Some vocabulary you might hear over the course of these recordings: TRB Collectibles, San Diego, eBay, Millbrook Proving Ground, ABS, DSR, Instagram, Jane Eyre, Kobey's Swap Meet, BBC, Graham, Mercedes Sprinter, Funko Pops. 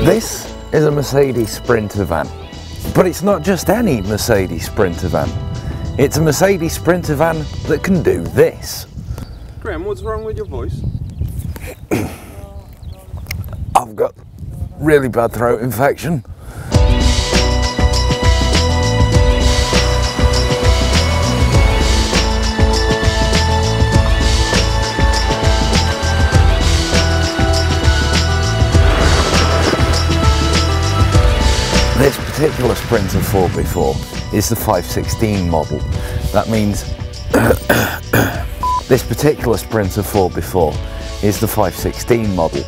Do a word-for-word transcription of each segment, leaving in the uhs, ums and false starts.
This is a Mercedes Sprinter van, but it's not just any Mercedes Sprinter van. It's a Mercedes Sprinter van that can do this. Graham, what's wrong with your voice? I've got really bad throat infection. This particular Sprinter four by four is the five sixteen model. That means this particular Sprinter four by four is the five sixteen model.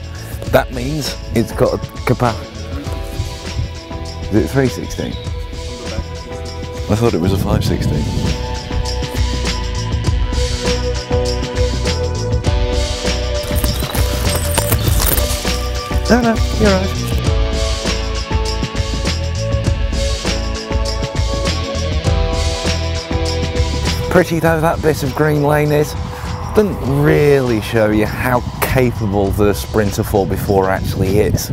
That means it's got a capacity. Is it three sixteen? I thought it was a five sixteen. No, no, you're right. Pretty though that bit of green lane is, doesn't really show you how capable the Sprinter four by four actually is.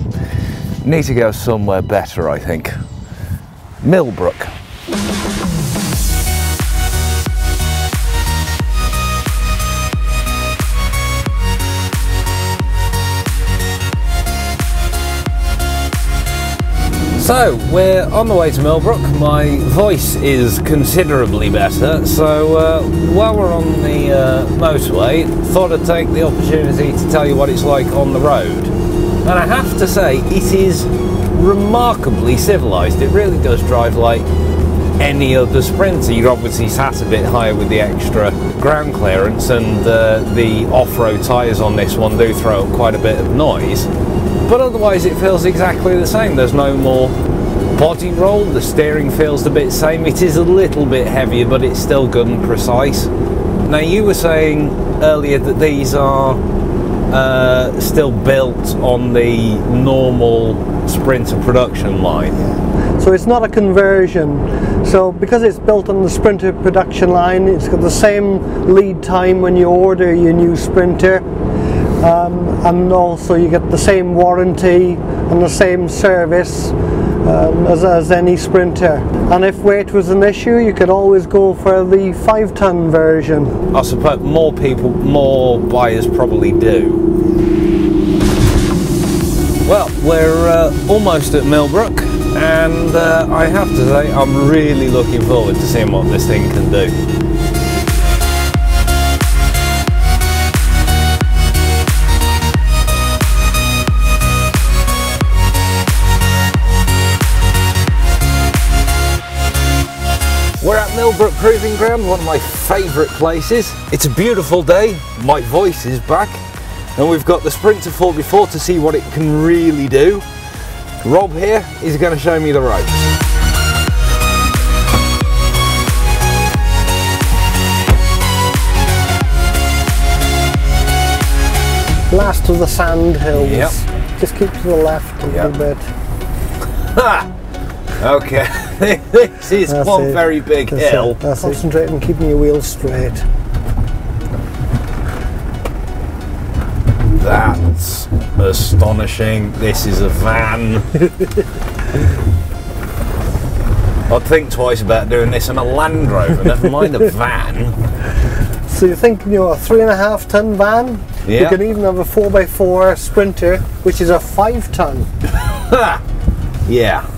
Need to go somewhere better, I think. Millbrook. So, we're on the way to Millbrook. My voice is considerably better, so uh, while we're on the uh, motorway, thought I'd take the opportunity to tell you what it's like on the road. And I have to say, it is remarkably civilised. It really does drive like any other Sprinter. You're obviously sat a bit higher with the extra ground clearance, and uh, the off-road tyres on this one do throw up quite a bit of noise. But otherwise it feels exactly the same. There's no more body roll, the steering feels a bit same. It is a little bit heavier, but it's still good and precise. Now, you were saying earlier that these are uh, still built on the normal Sprinter production line. So it's not a conversion. So because it's built on the Sprinter production line, it's got the same lead time when you order your new Sprinter. Um, and also you get the same warranty and the same service um, as, as any Sprinter. And if weight was an issue, you could always go for the five ton version. I suppose more people, more buyers probably do. Well, we're uh, almost at Millbrook, and uh, I have to say I'm really looking forward to seeing what this thing can do. We're at Millbrook Proving Ground, one of my favourite places. It's a beautiful day, my voice is back, and we've got the Sprinter four by four to see what it can really do. Rob here is going to show me the ropes. Last of the sand hills. Yep. Just keep to the left a yep. little bit. Ha! Okay, this is that's one it. very big that's hill. It. That's Concentrate on keeping your wheels straight. That's astonishing. This is a van. I'd think twice about doing this in a Land Rover, never mind a van. So you're thinking you're a three and a half ton van? Yeah. You can even have a four by four Sprinter, which is a five ton. Yeah.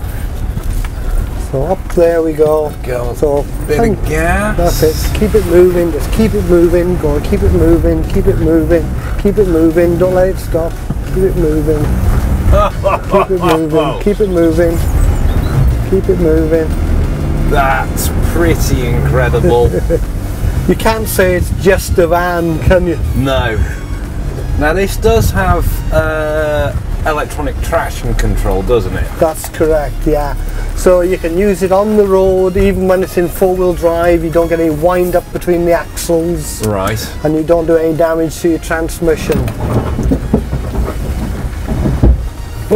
So up there we go. Go. So bit of gas. That's it. Keep it moving. Just keep it moving. Go. Keep it moving. Keep it moving. Keep it moving. Don't let it stop. Keep it moving. Keep it moving. Keep it moving. Keep it moving. That's pretty incredible. You can't say it's just a van, can you? No. Now this does have uh, electronic traction control, doesn't it? That's correct. Yeah. So you can use it on the road, even when it's in four-wheel drive. You don't get any wind up between the axles. Right. And you don't do any damage to your transmission.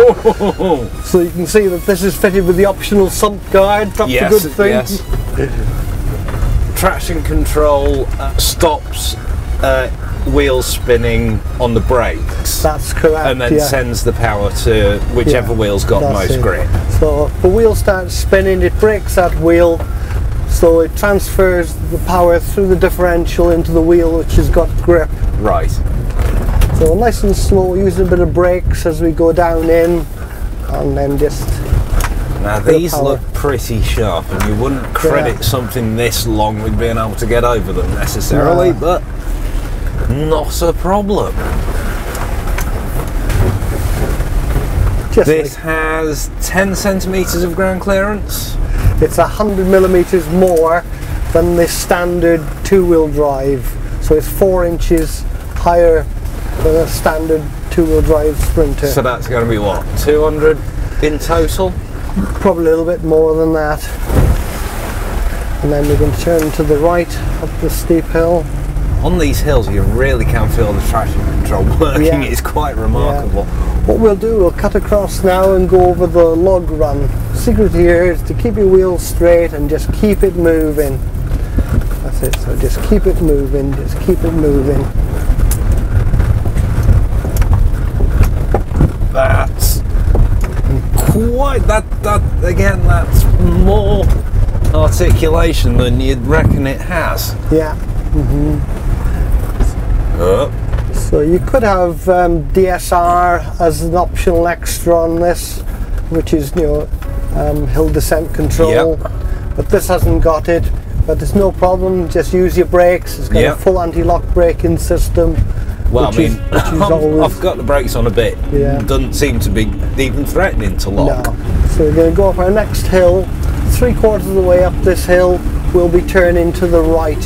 Whoa. So you can see that this is fitted with the optional sump guide. That's yes, a good thing. Yes. Traction control, uh, stops uh, wheel spinning on the brakes. That's correct. And then yeah. sends the power to whichever yeah, wheel's got most it. grip. So if the wheel starts spinning, it breaks that wheel. So it transfers the power through the differential into the wheel, which has got grip. Right. So nice and slow, using a bit of brakes as we go down in, and then just... Now these look pretty sharp, and you wouldn't credit yeah. something this long with being able to get over them necessarily, yeah. but not a problem. Just this like has ten centimetres of ground clearance. It's one hundred millimetres more than the standard two-wheel drive, so it's four inches higher than a standard two-wheel drive Sprinter. So that's going to be what, two hundred in total? Probably a little bit more than that. And then we can turn to the right up the steep hill. On these hills you really can feel the traction control working, yeah. it's quite remarkable. Yeah. What we'll do, we'll cut across now and go over the log run. The secret here is to keep your wheels straight and just keep it moving. That's it, so just keep it moving, just keep it moving. That's quite, that, that again, that's more articulation than you'd reckon it has. Yeah. Mm-hmm. So you could have um, D S R as an optional extra on this, which is, you know, um, hill descent control, yep. but this hasn't got it, but there's no problem, just use your brakes. It's got yep. a full anti-lock braking system. Well, I mean, is, always, I've got the brakes on a bit, yeah. doesn't seem to be even threatening to lock. No. So we're going to go up our next hill. Three quarters of the way up this hill we'll be turning to the right.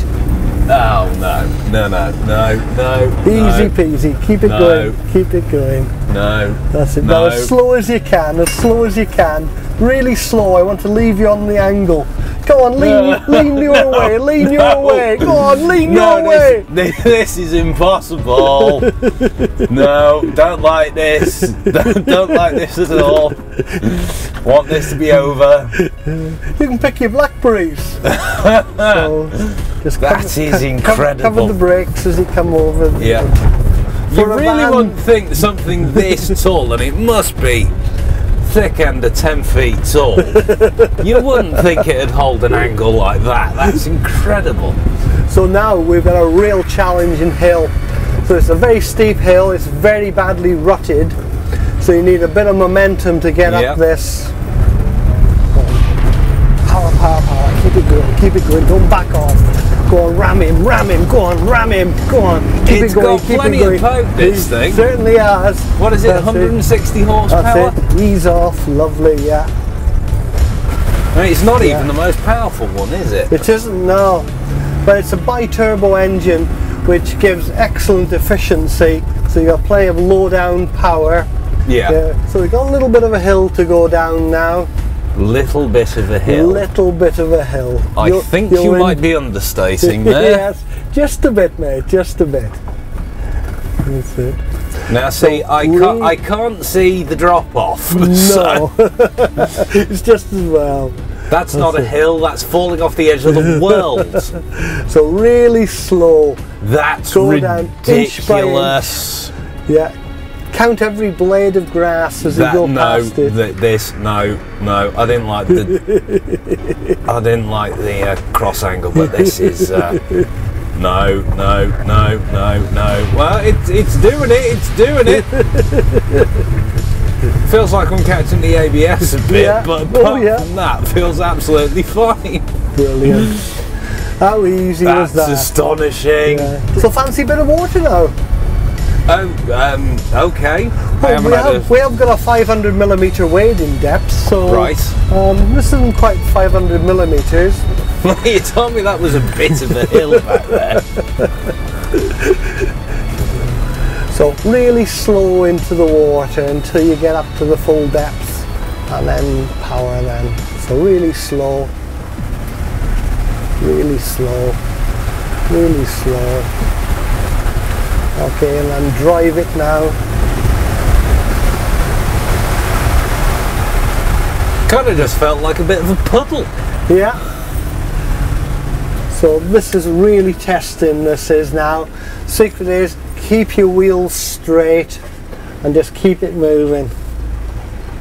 Oh no, no, no, no, no. Easy peasy, keep it no. going, keep it going. No. That's it. No. Now, as slow as you can, as slow as you can. Really slow, I want to leave you on the angle. Come on, lean, no. lean your no. way, lean no. your way. Come on, lean no, your way. This, this is impossible. No, don't like this. Don't, don't like this at all. Want this to be over. You can pick your blackberries. So just that cover, is co incredible. Cover, cover the brakes as you come over. Yeah. The, you really van. wouldn't think something this tall, and it must be thick under ten feet tall. You wouldn't think it'd hold an angle like that. That's incredible. So now we've got a real challenging hill. So it's a very steep hill, it's very badly rutted. So you need a bit of momentum to get yep. up this. Power, power, power, keep it going, keep it going, don't back off. Go on, ram him, ram him, go on, ram him, go on. Keep it's it going, got keep plenty it going. of poke, this it thing. certainly has. What is it, that's one hundred sixty it. horsepower? That's it, ease off, lovely, yeah. I mean, it's not yeah. even the most powerful one, is it? It isn't, no. But it's a bi-turbo engine, which gives excellent efficiency. So you've got plenty of low-down power. Yeah. yeah. So we've got a little bit of a hill to go down now. Little bit of a hill. Little bit of a hill. I you're, think you're you in. might be understating there. Yes, just a bit, mate. Just a bit. That's it. Now, so see, I can't. I can't see the drop off. No, so. It's just as well. That's, that's not it. a hill. That's falling off the edge of the world. So really slow. That's go ridiculous. Down, inch by inch. Yeah. Count every blade of grass as that, you go no, past it. Th this, no, no. I didn't like the. I didn't like the uh, cross angle, but this is. Uh, no, no, no, no, no. Well, it's it's doing it. It's doing it. Feels like I'm catching the A B S a bit, yeah. but apart oh, yeah. from that, feels absolutely fine. Brilliant. How easy That's was that? That's astonishing. Yeah. So fancy a bit of water now. Oh, um, okay. Well, we, have, we have got a five hundred millimetre wade in depth, so right. um, this isn't quite five hundred millimetres. You told me that was a bit of a hill back there. So really slow into the water until you get up to the full depth, and then power then. So really slow, really slow, really slow. Okay, and then drive it now. Kind of just felt like a bit of a puddle. Yeah. So this is really testing, this is now. Secret is keep your wheels straight and just keep it moving.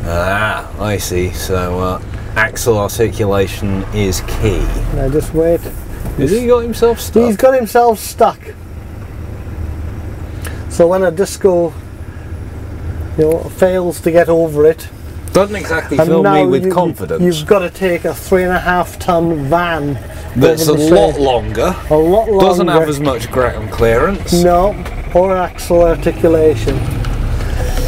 Ah, I see. So uh, axle articulation is key. Now just wait. Has he got himself stuck? He's got himself stuck. So when a disco, you know, fails to get over it, doesn't exactly fill me with you, confidence. You've got to take a three and a half ton van that's a lot longer, a lot longer, doesn't have as much ground clearance. No, or axle articulation.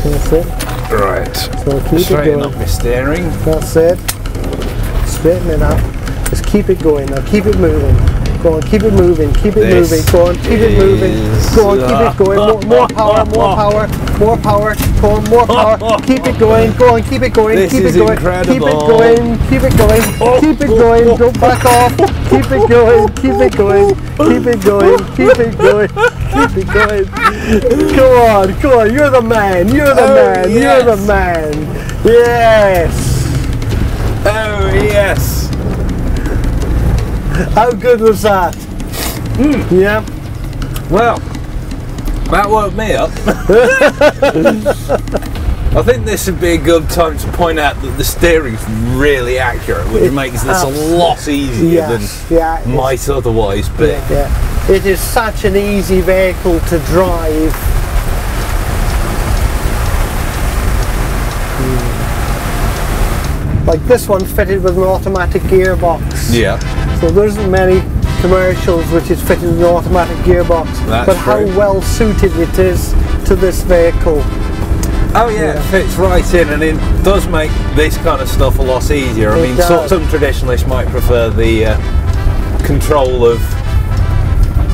That's it. Right. So keep Straighten it going. up my steering. That's it. Straighten it up. Just keep it going. Now keep it moving. Go on, keep it moving. Keep it this moving. Go on, keep it moving. Go on, keep it going. More, more power. More power. More power. Go on, more power. Keep it going. Go on, keep it going. This keep is it going. Incredible. Keep it going. Keep it going. Keep it going. Don't back off. Keep it going. Keep it going. Keep it going. Keep it going. Keep it going. Go on, go on. You're the man. You're the oh, man. Yes. You're the man. Yes. Oh yes. How good was that? Mm. Yeah. Well, that woke me up. I think this would be a good time to point out that the steering's really accurate, which it makes this a lot easier yes, than yeah, might otherwise be. Yeah, yeah. It is such an easy vehicle to drive. Mm. Like this one fitted with an automatic gearbox. Yeah. So there isn't many commercials which is fitted with an automatic gearbox, That's but how true. well suited it is to this vehicle. Oh yeah, yeah, it fits right in, and it does make this kind of stuff a lot easier. It I mean, does. some traditionalists might prefer the uh, control of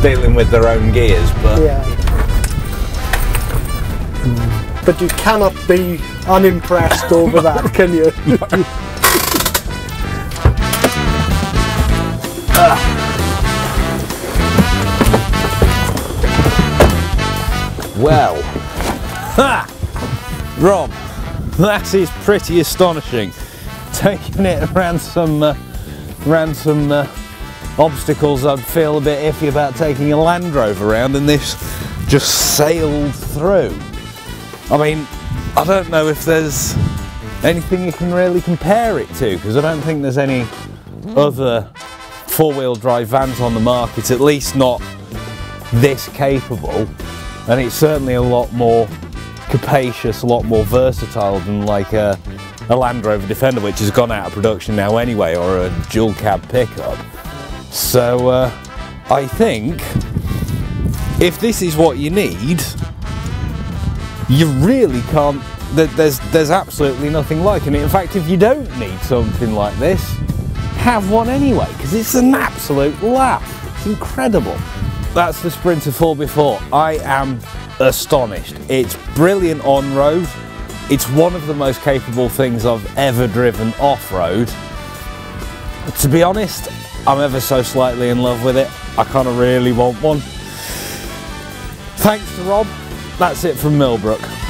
dealing with their own gears, but yeah. But you cannot be unimpressed over that, can you? Well, ha! Rob, that is pretty astonishing. Taking it around some, uh, around some uh, obstacles I'd feel a bit iffy about taking a Land Rover around, and this just sailed through. I mean, I don't know if there's anything you can really compare it to, because I don't think there's any other four-wheel drive vans on the market, at least not this capable. And it's certainly a lot more capacious, a lot more versatile than like a, a Land Rover Defender, which has gone out of production now anyway, or a dual cab pickup. So uh, I think if this is what you need, you really can't, there's, there's absolutely nothing like it. In fact, if you don't need something like this, have one anyway, because it's an absolute laugh. It's incredible. That's the Sprinter four by four. I am astonished. It's brilliant on-road. It's one of the most capable things I've ever driven off-road. To be honest, I'm ever so slightly in love with it. I kind of really want one. Thanks to Rob. That's it from Millbrook.